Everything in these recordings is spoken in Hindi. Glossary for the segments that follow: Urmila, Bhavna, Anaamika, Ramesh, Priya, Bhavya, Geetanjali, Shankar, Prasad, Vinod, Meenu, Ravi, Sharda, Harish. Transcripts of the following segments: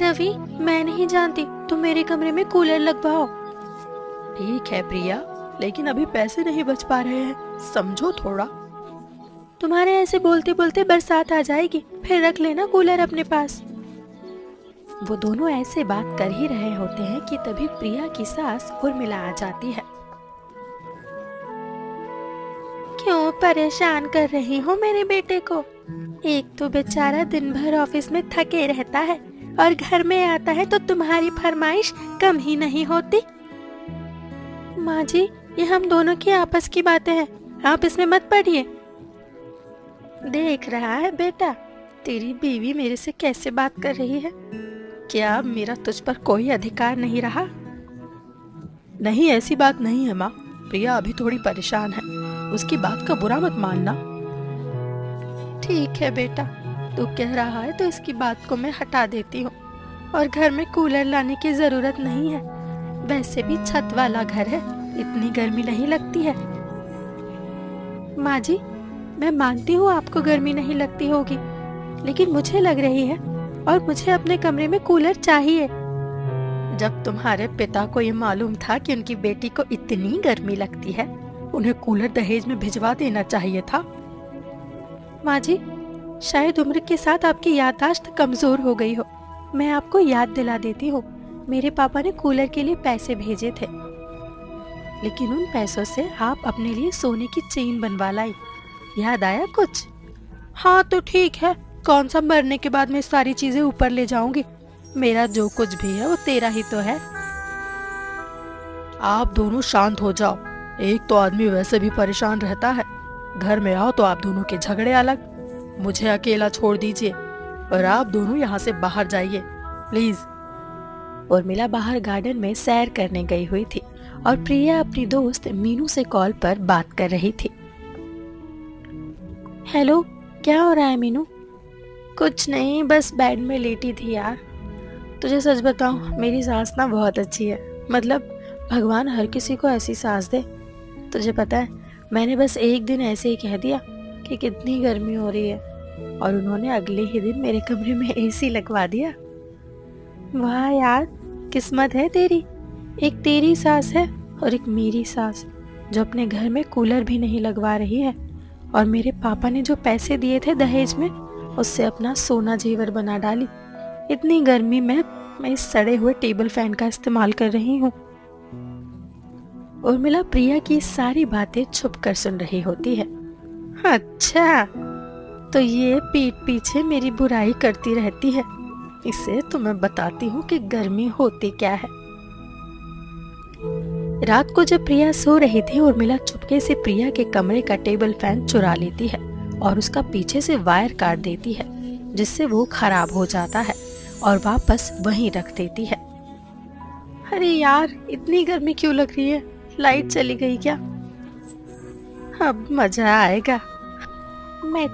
रवि मैं नहीं जानती, तुम मेरे कमरे में कूलर लगवाओ। ठीक है प्रिया, लेकिन अभी पैसे नहीं बच पा रहे हैं, समझो थोड़ा। तुम्हारे ऐसे बोलते बोलते बरसात आ जाएगी, फिर रख लेना कूलर अपने पास। वो दोनों ऐसे बात कर ही रहे होते हैं कि तभी प्रिया की सास उर्मिला आ जाती है। क्यों परेशान कर रही हो मेरे बेटे को? एक तो बेचारा दिन भर ऑफिस में थके रहता है और घर में आता है तो तुम्हारी फरमाइश कम ही नहीं होती। माँ जी, ये हम दोनों की आपस की बातें हैं, आप इसमें मत पड़िए। देख रहा है बेटा, तेरी बीवी मेरे से कैसे बात कर रही है। क्या अब मेरा तुझ पर कोई अधिकार नहीं रहा? नहीं, ऐसी बात नहीं है माँ। प्रिया अभी थोड़ी परेशान है, उसकी बात का बुरा मत मानना। ठीक है बेटा, तू कह रहा है तो इसकी बात को मैं हटा देती हूँ। और घर में कूलर लाने की जरूरत नहीं है, वैसे भी छत वाला घर है, इतनी गर्मी नहीं लगती है। माँ जी, मैं मानती हूँ आपको गर्मी नहीं लगती होगी, लेकिन मुझे लग रही है और मुझे अपने कमरे में कूलर चाहिए। जब तुम्हारे पिता को ये मालूम था कि उनकी बेटी को इतनी गर्मी लगती है, उन्हें कूलर दहेज में भिजवा देना चाहिए था। माँ जी, शायद उम्र के साथ आपकी याददाश्त कमजोर हो गई हो। मैं आपको याद दिला देती हूँ, मेरे पापा ने कूलर के लिए पैसे भेजे थे, लेकिन उन पैसों से आप अपने लिए सोने की चेन बनवा लाई। याद आया कुछ? हाँ तो ठीक है, कौन सा मरने के बाद मैं सारी चीजें ऊपर ले जाऊंगी? मेरा जो कुछ भी है वो तेरा ही तो है। आप दोनों शांत हो जाओ, एक तो आदमी वैसे भी परेशान रहता है। घर में आओ तो आप दोनों के झगड़े अलग, मुझे अकेला छोड़ दीजिए और आप दोनों यहाँ से बाहर जाइए प्लीज। उर्मिला बाहर गार्डन में सैर करने गई हुई थी और प्रिया अपनी दोस्त मीनू से कॉल पर बात कर रही थी। हेलो, क्या हो रहा है मीनू? कुछ नहीं, बस बेड में लेटी थी यार। तुझे सच बताऊं, मेरी सास ना बहुत अच्छी है, मतलब भगवान हर किसी को ऐसी सास दे। तुझे पता है, मैंने बस एक दिन ऐसे ही कह दिया कि कितनी गर्मी हो रही है और उन्होंने अगले ही दिन मेरे कमरे में एसी लगवा दिया। वाह यार, किस्मत है तेरी, एक तेरी सास है और एक मेरी सास जो अपने घर में कूलर भी नहीं लगवा रही है। और मेरे पापा ने जो पैसे दिए थे दहेज में, उससे अपना सोना जेवर बना डाली। इतनी गर्मी में मैं इस सड़े हुए टेबल फैन का इस्तेमाल कर रही हूँ। उर्मिला प्रिया की सारी बातें छुप कर सुन रही होती है। अच्छा, तो ये पीठ पीछे मेरी बुराई करती रहती है, इसे तो मैं बताती हूँ कि गर्मी होती क्या है। रात को जब प्रिया सो रही थी, उर्मिला चुपके से प्रिया के कमरे का टेबल फैन चुरा लेती है और उसका पीछे से वायर काट देती है, जिससे वो खराब हो जाता है और वापस वहीं रख देती है। अरे यार, इतनी गर्मी क्यों लग रही है? लाइट चली गई क्या? अब मजा आएगा। मैं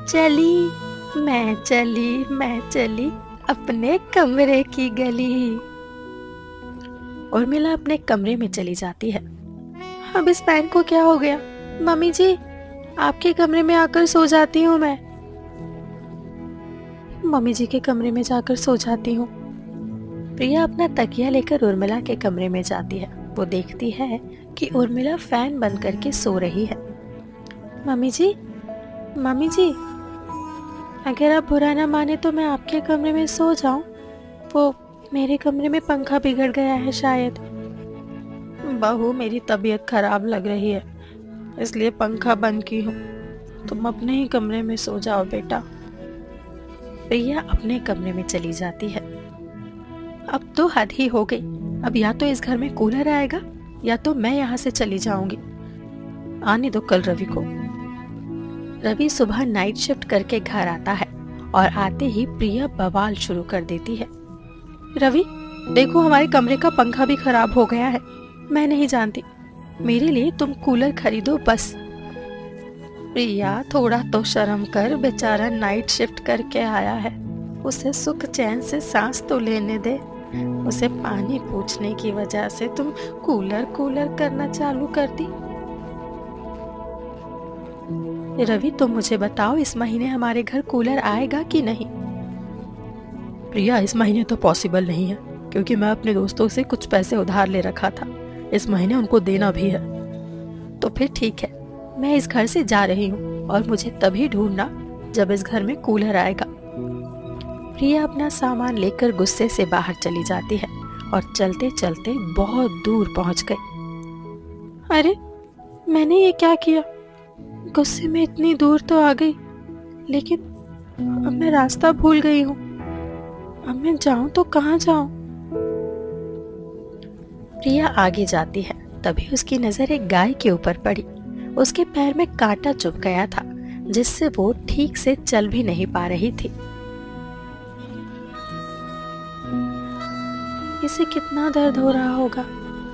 चली अपने कमरे की गली। उर्मिला अपने कमरे में चली जाती है। अब इस फैन को क्या हो गया? मम्मी जी, आपके कमरे में आकर सो जाती हूँ मैं। मम्मी जी के कमरे में जाकर सो जाती हूँ। प्रिया अपना तकिया लेकर उर्मिला के कमरे में जाती है। वो देखती है कि उर्मिला फैन बंद करके सो रही है। मम्मी जी, अगर आप बुरा ना माने तो मैं आपके कमरे में सो जाऊं? वो मेरे कमरे में पंखा बिगड़ गया है शायद। बहू, मेरी तबीयत खराब लग रही है, इसलिए पंखा बंद की हूँ। तुम अपने ही कमरे में सो जाओ बेटा। प्रिया अपने कमरे में चली जाती है। अब तो हद ही हो गई। अब या तो इस घर में कूलर आएगा या तो मैं यहाँ से चली जाऊंगी। आने दो कल रवि को। रवि सुबह नाइट शिफ्ट करके घर आता है और आते ही प्रिया बवाल शुरू कर देती है। रवि देखो, हमारे कमरे का पंखा भी खराब हो गया है। मैं नहीं जानती, मेरे लिए तुम कूलर खरीदो बस। प्रिया थोड़ा तो शर्म कर, बेचारा नाइट शिफ्ट करके आया है, उसे सुख चैन से सांस तो लेने दे। उसे पानी पूछने की वजह से तुम कूलर करना चालू कर दी। रवि, तुम मुझे बताओ, इस महीने हमारे घर कूलर आएगा कि नहीं? प्रिया, इस महीने तो पॉसिबल नहीं है क्योंकि मैं अपने दोस्तों से कुछ पैसे उधार ले रखा था। इस महीने उनको देना भी है। तो फिर ठीक है, मैं इस घर से जा रही हूँ और मुझे तभी ढूंढना जब इस घर में कूलर आएगा। प्रिया अपना सामान लेकर गुस्से से बाहर चली जाती है और चलते चलते बहुत दूर पहुँच गई। अरे मैंने ये क्या किया? गुस्से में इतनी दूर तो आ गई, लेकिन अब मैं रास्ता भूल गई हूँ। अब मैं जाऊं तो कहाँ जाऊं? प्रिया आगे जाती है, तभी उसकी नजर एक गाय के ऊपर पड़ी। उसके पैर में कांटा चुभ गया था जिससे वो ठीक से चल भी नहीं पा रही थी। इसे कितना दर्द हो रहा होगा,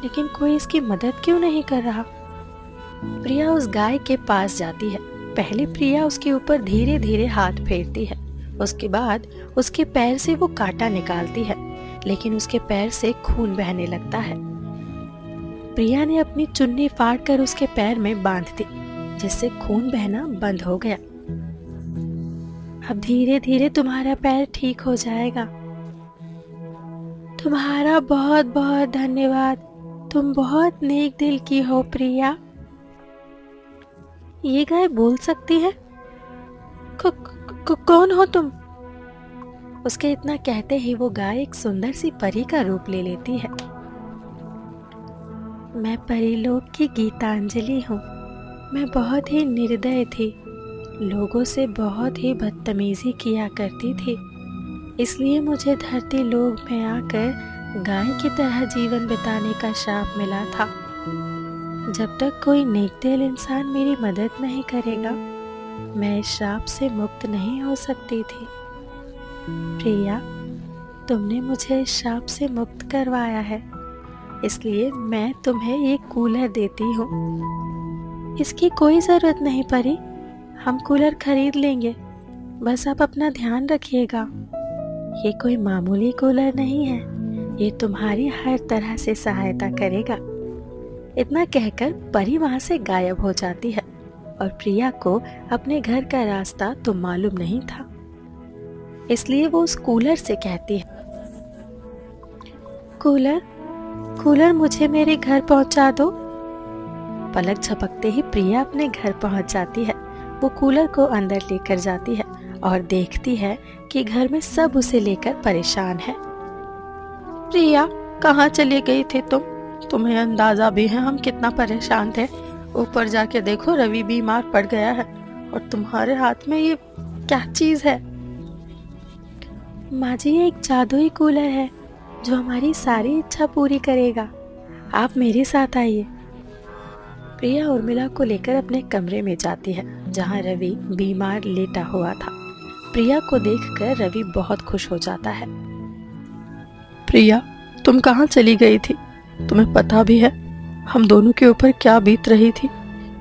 लेकिन कोई इसकी मदद क्यों नहीं कर रहा। प्रिया उस गाय के पास जाती है। पहले प्रिया उसके ऊपर धीरे धीरे हाथ फेरती है, उसके बाद उसके पैर से वो कांटा निकालती है, लेकिन उसके पैर से खून बहने लगता है। प्रिया ने अपनी चुन्नी फाड़कर उसके पैर में बांध दी, जिससे खून बहना बंद हो गया। अब धीरे धीरे तुम्हारा पैर ठीक हो जाएगा। तुम्हारा बहुत बहुत धन्यवाद, तुम बहुत नेक दिल की हो प्रिया। ये गाय बोल सकती है? कौन हो तुम? उसके इतना कहते ही वो गाय एक सुंदर सी परी का रूप ले लेती है। मैं परीलोक की गीतांजलि हूँ। मैं बहुत ही निर्दय थी, लोगों से बहुत ही बदतमीजी किया करती थी, इसलिए मुझे धरती लोक में आकर गाय की तरह जीवन बिताने का शाप मिला था। जब तक कोई नेकदिल इंसान मेरी मदद नहीं करेगा, मैं इस श्राप से मुक्त नहीं हो सकती थी। प्रिया, तुमने मुझे इस श्राप से मुक्त करवाया है, इसलिए मैं तुम्हें ये कूलर देती हूँ। इसकी कोई ज़रूरत नहीं परी, हम कूलर खरीद लेंगे। बस आप अपना ध्यान रखिएगा। ये कोई मामूली कूलर नहीं है, ये तुम्हारी हर तरह से सहायता करेगा। इतना कहकर परी वहाँ से गायब हो जाती है और प्रिया को अपने घर का रास्ता तो मालूम नहीं था, इसलिए वो उस कूलर से कहती है, कूलर कूलर मुझे मेरे घर पहुंचा दो। पलक झपकते ही प्रिया अपने घर पहुंच जाती है। वो कूलर को अंदर लेकर जाती है और देखती है कि घर में सब उसे लेकर परेशान है। प्रिया, कहाँ चले गई थे तुम? तुम्हें अंदाजा भी है हम कितना परेशान थे। ऊपर जाके देखो, रवि बीमार पड़ गया है और तुम्हारे हाथ में ये क्या चीज है? माँ जी, ये एक जादुई कूलर है जो हमारी सारी इच्छा पूरी करेगा। आप मेरे साथ आइए। प्रिया उर्मिला को लेकर अपने कमरे में जाती है जहाँ रवि बीमार लेटा हुआ था। प्रिया को देखकर रवि बहुत खुश हो जाता है। प्रिया, तुम कहाँ चली गई थी? तुम्हें पता भी है हम दोनों के ऊपर क्या बीत रही थी।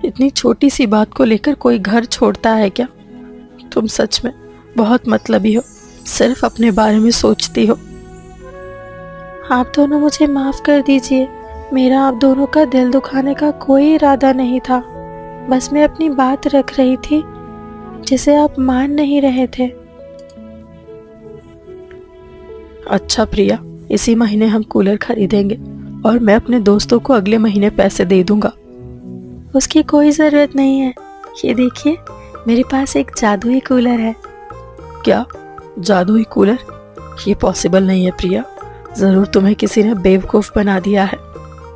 इतनी छोटी सी बात को लेकर कोई घर छोड़ता है क्या? तुम सच में बहुत मतलबी हो, सिर्फ अपने बारे में सोचती हो। आप दोनों मुझे माफ कर दीजिए, मेरा आप दोनों का दिल दुखाने का कोई इरादा नहीं था। बस मैं अपनी बात रख रही थी जिसे आप मान नहीं रहे थे। अच्छा प्रिया, इसी महीने हम कूलर खरीदेंगे और मैं अपने दोस्तों को अगले महीने पैसे दे दूंगा। उसकी कोई ज़रूरत नहीं है। ये देखिए, मेरे पास एक जादुई कूलर है। क्या जादुई कूलर? ये पॉसिबल नहीं है प्रिया, ज़रूर तुम्हें किसी ने बेवकूफ़ बना दिया है।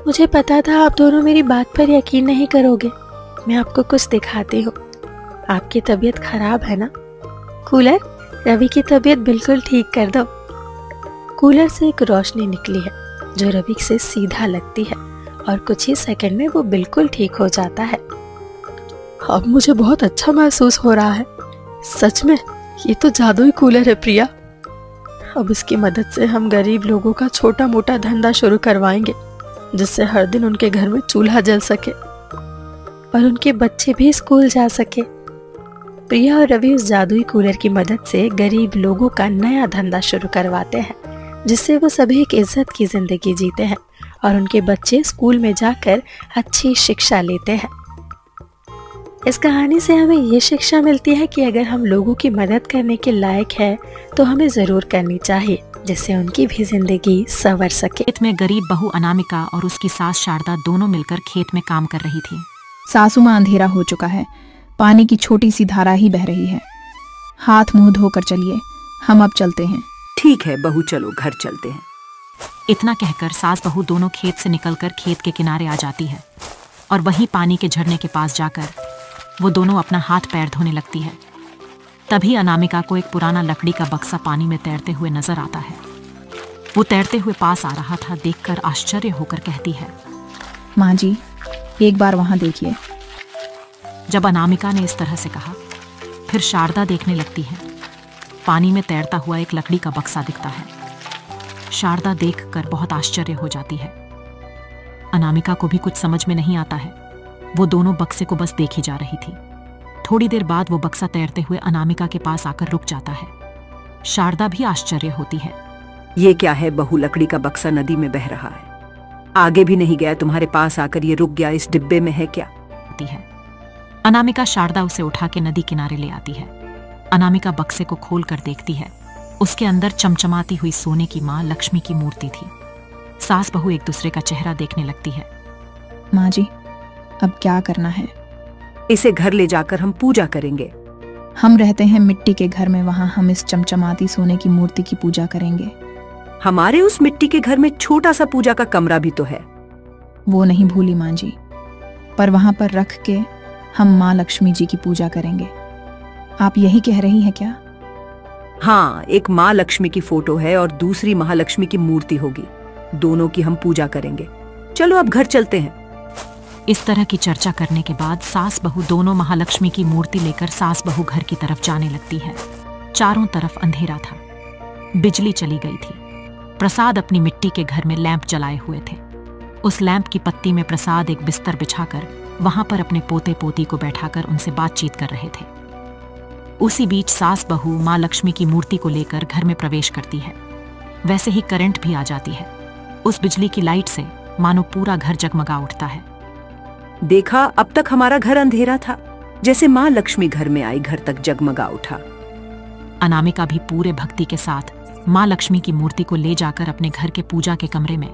मुझे पता था आप दोनों मेरी बात पर यकीन नहीं करोगे। मैं आपको कुछ दिखाती हूँ। आपकी तबीयत खराब है ना? कूलर, रवि की तबीयत बिल्कुल ठीक कर दो। कूलर से एक रोशनी निकली है जो रवि से सीधा लगती है और कुछ ही सेकंड में वो बिल्कुल ठीक हो जाता है। अब मुझे बहुत अच्छा महसूस हो रहा है। सच में ये तो जादुई कूलर है प्रिया। अब इसकी मदद से हम गरीब लोगों का छोटा मोटा धंधा शुरू करवाएंगे, जिससे हर दिन उनके घर में चूल्हा जल सके और उनके बच्चे भी स्कूल जा सके। प्रिया और रवि उस जादुई कूलर की मदद से गरीब लोगों का नया धंधा शुरू करवाते हैं, जिससे वो सभी एक इज्जत की ज़िंदगी जीते हैं और उनके बच्चे स्कूल में जाकर अच्छी शिक्षा लेते हैं। इस कहानी से हमें ये शिक्षा मिलती है कि अगर हम लोगों की मदद करने के लायक है तो हमें ज़रूर करनी चाहिए, जिससे उनकी भी जिंदगी संवर सके। खेत में गरीब बहू अनामिका और उसकी सास शारदा दोनों मिलकर खेत में काम कर रही थी। सासू माँ अंधेरा हो चुका है, पानी की छोटी सी धारा ही बह रही है। हाथ मुँह धोकर चलिए, हम अब चलते हैं। ठीक है बहू, चलो घर चलते हैं। इतना कहकर सास बहू दोनों खेत से निकलकर खेत के किनारे आ जाती है और वहीं पानी के झरने के पास जाकर वो दोनों अपना हाथ पैर धोने लगती है। तभी अनामिका को एक पुराना लकड़ी का बक्सा पानी में तैरते हुए नजर आता है। वो तैरते हुए पास आ रहा था, देखकर आश्चर्य होकर कहती है, माँ जी एक बार वहां देखिए। जब अनामिका ने इस तरह से कहा, फिर शारदा देखने लगती है। पानी में तैरता हुआ एक लकड़ी का बक्सा दिखता है। शारदा देखकर बहुत आश्चर्य हो जाती है। अनामिका को भी कुछ समझ में नहीं आता है, वो दोनों बक्से को बस देखी जा रही थी। थोड़ी देर बाद वो बक्सा तैरते हुए अनामिका के पास आकर रुक जाता है। शारदा भी आश्चर्य होती है। ये क्या है बहू, लकड़ी का बक्सा नदी में बह रहा है, आगे भी नहीं गया, तुम्हारे पास आकर ये रुक गया, इस डिब्बे में है क्या? है अनामिका। शारदा उसे उठा के नदी किनारे ले आती है। अनामिका बक्से को खोल कर देखती है। उसके अंदर चमचमाती हुई सोने की माँ लक्ष्मी की मूर्ति थी। सास बहू एक दूसरे का चेहरा देखने लगती है। माँ जी अब क्या करना है? इसे घर ले जाकर हम पूजा करेंगे। हम रहते हैं मिट्टी के घर में, वहाँ हम इस चमचमाती सोने की मूर्ति की पूजा करेंगे। हमारे उस मिट्टी के घर में छोटा सा पूजा का कमरा भी तो है। वो नहीं भूली माँ जी, पर वहाँ पर रख के हम माँ लक्ष्मी जी की पूजा करेंगे। आप यही कह रही हैं क्या? हाँ, एक माँ लक्ष्मी की फोटो है और दूसरी महालक्ष्मी की मूर्ति होगी, दोनों की हम पूजा करेंगे। चलो अब घर चलते हैं। इस तरह की चर्चा करने के बाद सास बहू दोनों महालक्ष्मी की मूर्ति लेकर सास बहू घर की तरफ जाने लगती है। चारों तरफ अंधेरा था, बिजली चली गई थी। प्रसाद अपनी मिट्टी के घर में लैंप जलाए हुए थे। उस लैंप की पत्ती में प्रसाद एक बिस्तर बिछाकर वहां पर अपने पोते पोती को बैठाकर उनसे बातचीत कर रहे थे। उसी बीच सास बहू माँ लक्ष्मी की मूर्ति को लेकर घर में प्रवेश करती है। वैसे ही करंट भी आ जाती है। उस बिजली की लाइट से मानो पूरा घर जगमगा उठता है। देखा, अब तक हमारा घर अंधेरा था, जैसे माँ लक्ष्मी घर में आई घर तक जगमगा उठा। अनामिका भी पूरे भक्ति के साथ माँ लक्ष्मी की मूर्ति को ले जाकर अपने घर के पूजा के कमरे में,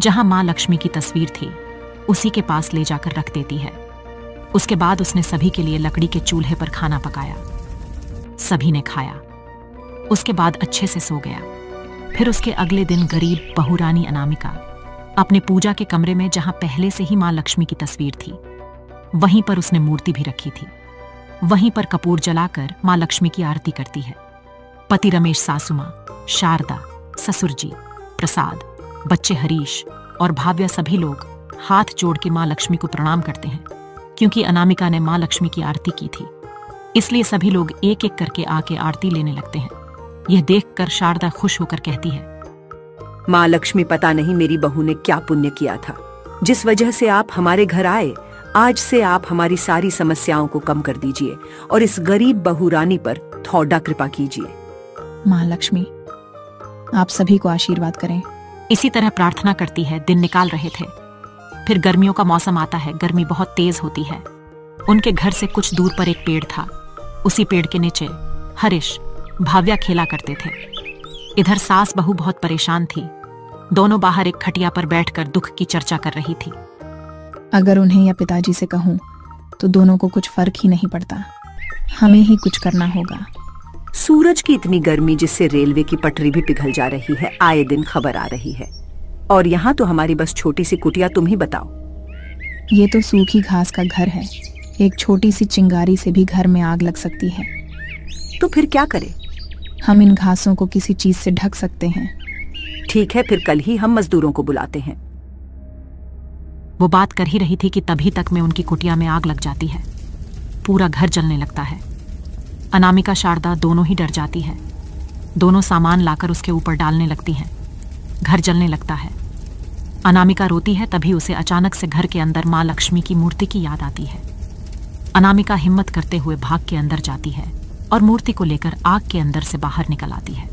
जहाँ माँ लक्ष्मी की तस्वीर थी, उसी के पास ले जाकर रख देती है। उसके बाद उसने सभी के लिए लकड़ी के चूल्हे पर खाना पकाया। सभी ने खाया, उसके बाद अच्छे से सो गया। फिर उसके अगले दिन गरीब बहुरानी अनामिका अपने पूजा के कमरे में, जहां पहले से ही मां लक्ष्मी की तस्वीर थी, वहीं पर उसने मूर्ति भी रखी थी। वहीं पर कपूर जलाकर मां लक्ष्मी की आरती करती है। पति रमेश, सासू माँ, शारदा, ससुर जी, प्रसाद, बच्चे हरीश और भाव्या सभी लोग हाथ जोड़ के माँ लक्ष्मी को प्रणाम करते हैं, क्योंकि अनामिका ने माँ लक्ष्मी की आरती की थी। इसलिए सभी लोग एक एक करके आके आरती लेने लगते हैं। यह देखकर शारदा खुश होकर कहती है, माँ लक्ष्मी, पता नहीं मेरी बहू ने क्या पुण्य किया था, जिस वजह से आप हमारे घर आए। आज से आप हमारी सारी समस्याओं को कम कर दीजिए और इस गरीब बहू रानी पर थोड़ा कृपा कीजिए। माँ लक्ष्मी आप सभी को आशीर्वाद करें। इसी तरह प्रार्थना करती है। दिन निकाल रहे थे, फिर गर्मियों का मौसम आता है। गर्मी बहुत तेज होती है। उनके घर से कुछ दूर पर एक पेड़ था। उसी पेड़ के नीचे हरीश, भाव्या खेला करते थे। इधर सास बहू बहुत परेशान थी। दोनों बाहर एक खटिया पर बैठकर दुख की चर्चा कर रही थी। अगर उन्हें या पिताजी से कहूं तो दोनों को कुछ फर्क ही नहीं पड़ता, हमें ही कुछ करना होगा। सूरज की इतनी गर्मी, जिससे रेलवे की पटरी भी पिघल जा रही है, आए दिन खबर आ रही है। और यहाँ तो हमारी बस छोटी सी कुटिया, तुम ही बताओ। ये तो सूखी घास का घर है, एक छोटी सी चिंगारी से भी घर में आग लग सकती है। तो फिर क्या करें? हम इन घासों को किसी चीज से ढक सकते हैं। ठीक है, फिर कल ही हम मजदूरों को बुलाते हैं। वो बात कर ही रही थी कि तभी तक में उनकी कुटिया में आग लग जाती है। पूरा घर जलने लगता है। अनामिका, शारदा दोनों ही डर जाती है। दोनों सामान लाकर उसके ऊपर डालने लगती हैं। घर जलने लगता है। अनामिका रोती है। तभी उसे अचानक से घर के अंदर माँ लक्ष्मी की मूर्ति की याद आती है। अनामिका हिम्मत करते हुए भाग के अंदर जाती है और मूर्ति को लेकर आग के अंदर से बाहर निकल आती है।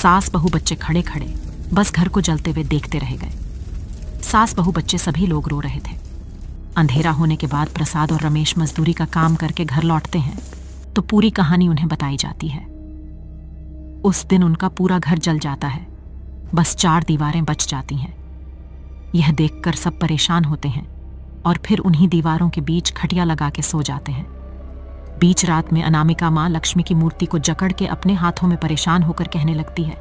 सास बहू बच्चे खड़े खड़े बस घर को जलते हुए देखते रह गए। सास बहू बच्चे सभी लोग रो रहे थे। अंधेरा होने के बाद प्रसाद और रमेश मजदूरी का काम करके घर लौटते हैं तो पूरी कहानी उन्हें बताई जाती है। उस दिन उनका पूरा घर जल जाता है, बस 4 दीवारें बच जाती हैं। यह देखकर सब परेशान होते हैं और फिर उन्हीं दीवारों के बीच खटिया लगा के सो जाते हैं। बीच रात में अनामिका माँ लक्ष्मी की मूर्ति को जकड़ के अपने हाथों में परेशान होकर कहने लगती है,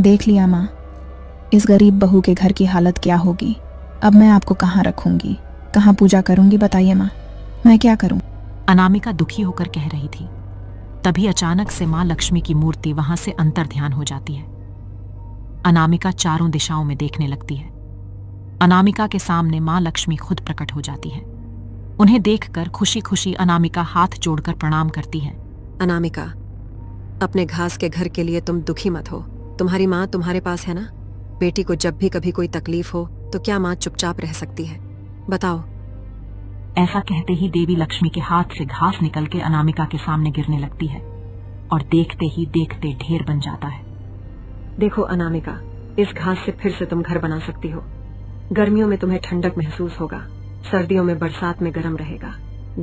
देख लिया माँ, इस गरीब बहू के घर की हालत क्या होगी। अब मैं आपको कहाँ रखूंगी, कहाँ पूजा करूंगी, बताइए माँ, मैं क्या करूँ। अनामिका दुखी होकर कह रही थी, तभी अचानक से माँ लक्ष्मी की मूर्ति वहां से अंतर ध्यान हो जाती है। अनामिका चारों दिशाओं में देखने लगती है। अनामिका के सामने माँ लक्ष्मी खुद प्रकट हो जाती है। उन्हें देखकर खुशी खुशी अनामिका हाथ जोड़कर प्रणाम करती है। अनामिका, अपने घास के घर के लिए तुम दुखी मत हो, तुम्हारी माँ तुम्हारे पास है ना। बेटी को जब भी कभी कोई तकलीफ हो तो क्या माँ चुपचाप रह सकती है, बताओ। ऐसा कहते ही देवी लक्ष्मी के हाथ से घास निकल के अनामिका के सामने गिरने लगती है और देखते ही देखते ढेर बन जाता है। देखो अनामिका, इस घास से फिर से तुम घर बना सकती हो। गर्मियों में तुम्हें ठंडक महसूस होगा, सर्दियों में बरसात में गर्म रहेगा।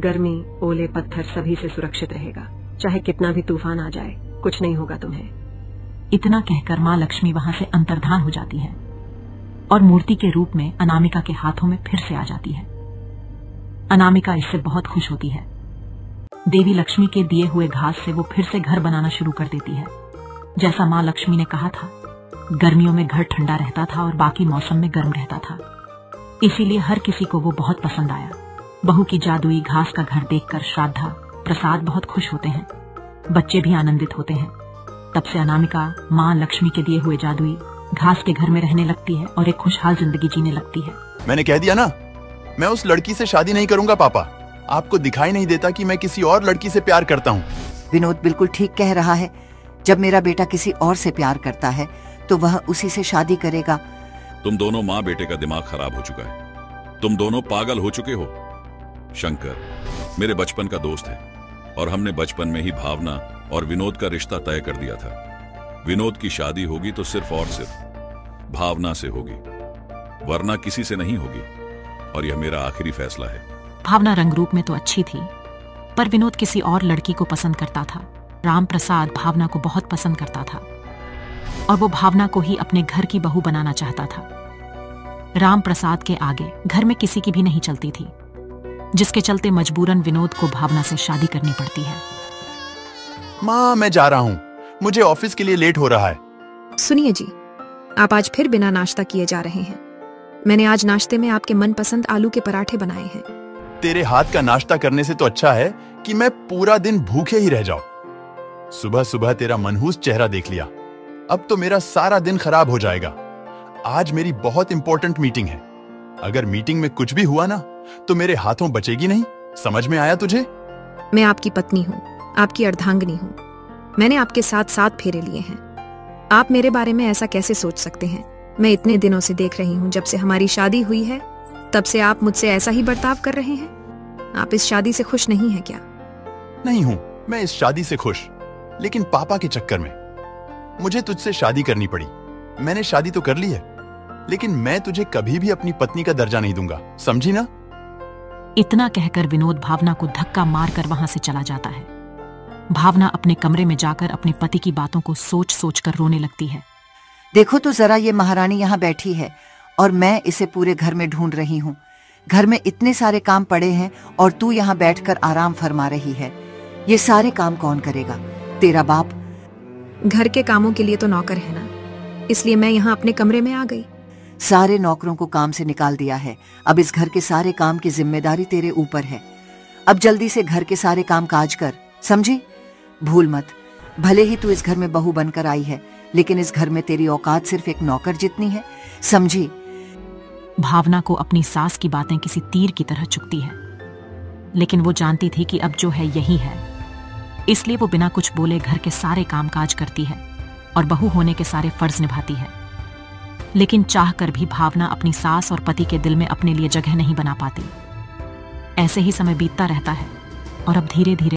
गर्मी, ओले, पत्थर सभी से सुरक्षित रहेगा। चाहे कितना भी तूफान आ जाए, कुछ नहीं होगा तुम्हें। इतना कहकर माँ लक्ष्मी वहाँ से अंतर्धान हो जाती है और मूर्ति के रूप में अनामिका के हाथों में फिर से आ जाती है। अनामिका इससे बहुत खुश होती है। देवी लक्ष्मी के दिए हुए घास से वो फिर से घर बनाना शुरू कर देती है। जैसा माँ लक्ष्मी ने कहा था, गर्मियों में घर ठंडा रहता था और बाकी मौसम में गर्म रहता था, इसीलिए हर किसी को वो बहुत पसंद आया। बहू की जादुई घास का घर देखकर श्रद्धा, प्रसाद बहुत खुश होते हैं, बच्चे भी आनंदित होते हैं। तब से अनामिका माँ लक्ष्मी के दिए हुए जादुई घास के घर में रहने लगती है और एक खुशहाल जिंदगी जीने लगती है। मैंने कह दिया ना, मैं उस लड़की से शादी नहीं करूंगा पापा। आपको दिखाई नहीं देता कि मैं किसी और लड़की से प्यार करता हूँ। विनोद बिल्कुल ठीक कह रहा है। जब मेरा बेटा किसी और से प्यार करता है तो वह उसी से शादी करेगा। तुम दोनों माँ बेटे का दिमाग खराब हो चुका है, तुम दोनों पागल हो चुके हो। शंकर मेरे बचपन का दोस्त है और हमने बचपन में ही भावना और विनोद का रिश्ता तय कर दिया था। विनोद की शादी होगी तो सिर्फ और सिर्फ भावना से होगी, वरना किसी से नहीं होगी, और यह मेरा आखिरी फैसला है। भावना रंग रूप में तो अच्छी थी, पर विनोद किसी और लड़की को पसंद करता था। राम प्रसाद भावना को बहुत पसंद करता था और वो भावना को ही अपने घर की बहू बनाना चाहता था। राम प्रसाद के आगे घर में किसी की भी नहीं चलती थी, जिसके चलते मजबूरन विनोद को भावना से शादी करनी पड़ती है। माँ मैं जा रहा हूँ, मुझे ऑफिस के लिए लेट हो रहा है। सुनिए जी, आप आज फिर बिना नाश्ता किए जा रहे हैं। मैंने आज नाश्ते में आपके मनपसंद आलू के पराठे बनाए हैं। तेरे हाथ का नाश्ता करने से तो अच्छा है कि मैं पूरा दिन भूखे ही रह जाऊं। सुबह सुबह तेरा मनहूस चेहरा देख लिया, अब तो मेरा सारा दिन खराब हो जाएगा। आज मेरी बहुत इंपॉर्टेंट मीटिंग है, अगर मीटिंग में कुछ भी हुआ ना तो मेरे हाथों बचेगी नहीं, समझ में आया तुझे। मैं आपकी पत्नी हूँ, आपकी अर्धांगिनी हूँ। मैंने आपके साथ 7 फेरे लिए हैं। आप मेरे बारे में ऐसा कैसे सोच सकते हैं? मैं इतने दिनों से देख रही हूँ, जब से हमारी शादी हुई है तब से आप मुझसे ऐसा ही बर्ताव कर रहे हैं। आप इस शादी से खुश नहीं है क्या? नहीं हूँ मैं इस शादी से खुश, लेकिन पापा के चक्कर में मुझे तुझसे शादी करनी पड़ी। मैंने शादी तो कर ली है, लेकिन मैं तुझे कभी भी अपनी पत्नी का दर्जा नहीं दूंगा, समझी ना। इतना कहकर विनोद भावना को धक्का मारकर वहां से चला जाता है। भावना अपने कमरे में जाकर अपने पति की बातों को सोच सोच कर रोने लगती है। देखो तो जरा, ये महारानी यहाँ बैठी है और मैं इसे पूरे घर में ढूंढ रही हूँ। घर में इतने सारे काम पड़े हैं और तू यहाँ बैठकर आराम फरमा रही है। ये सारे काम कौन करेगा? तेरा बाप। घर के कामों के लिए तो नौकर है ना, इसलिए मैं यहाँ अपने कमरे में आ गई। सारे नौकरों को काम से निकाल दिया है, अब इस घर के सारे काम की जिम्मेदारी तेरे ऊपर है। अब जल्दी से घर के सारे काम काज कर, समझी? भूल मत, भले ही तू इस घर में बहू बनकर आई है, लेकिन इस घर में तेरी औकात सिर्फ एक नौकर जितनी है, समझी? भावना को अपनी सास की बातें किसी तीर की तरह चुभती है, लेकिन वो जानती थी कि अब जो है यही है, इसलिए वो बिना कुछ बोले घर के सारे कामकाज करती है और बहू होने के सारे फर्ज निभाती है। लेकिन चाह कर भी भावना अपनी सास और पति के दिल में अपने लिए जगह नहीं बना पाती। ऐसे ही समय बीतता रहता है और अब धीरे धीरे